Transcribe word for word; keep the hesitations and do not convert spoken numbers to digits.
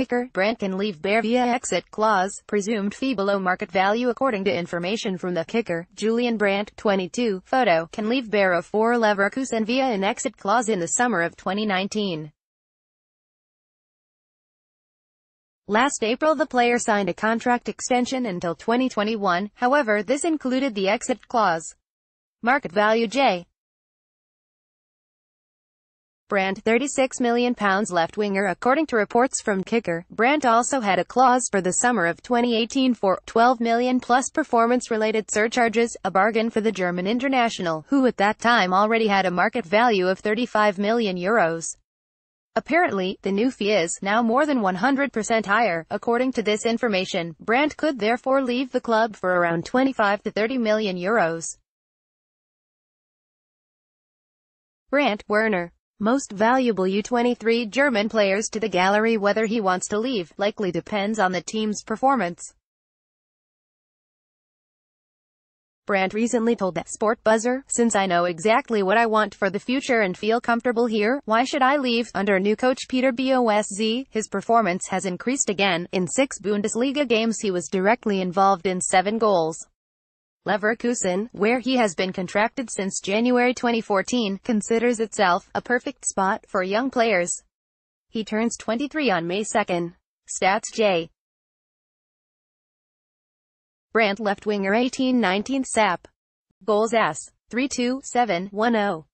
Kicker, Brandt can leave Bayer via exit clause, presumed fee below market value. According to information from the Kicker, Julian Brandt, twenty-two, photo, can leave Bayer oh four Leverkusen via an exit clause in the summer of twenty nineteen. Last April the player signed a contract extension until twenty twenty-one, however this included the exit clause. Market value J. Brandt, thirty-six million pounds left-winger. According to reports from Kicker, Brandt also had a clause for the summer of twenty eighteen for twelve million pounds plus performance-related surcharges, a bargain for the German international, who at that time already had a market value of thirty-five million euros. Apparently, the new fee is now more than one hundred percent higher. According to this information, Brandt could therefore leave the club for around twenty-five to thirty million euros. Brandt, Werner. Most valuable U twenty-three German players to the gallery. Whether he wants to leave likely depends on the team's performance. Brandt recently told that Sport Buzzer, "Since I know exactly what I want for the future and feel comfortable here, why should I leave?" Under new coach Peter Bosz, his performance has increased again. In six Bundesliga games he was directly involved in seven goals. Leverkusen, where he has been contracted since January twenty fourteen, considers itself a perfect spot for young players. He turns twenty-three on May second. Stats J. Brandt, left winger, eighteen nineteen S A P. Goals S. three two, seven, one oh.